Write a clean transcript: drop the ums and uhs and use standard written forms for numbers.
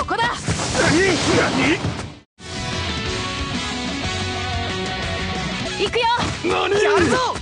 ここだ。何？行くよ。何？やるぞ。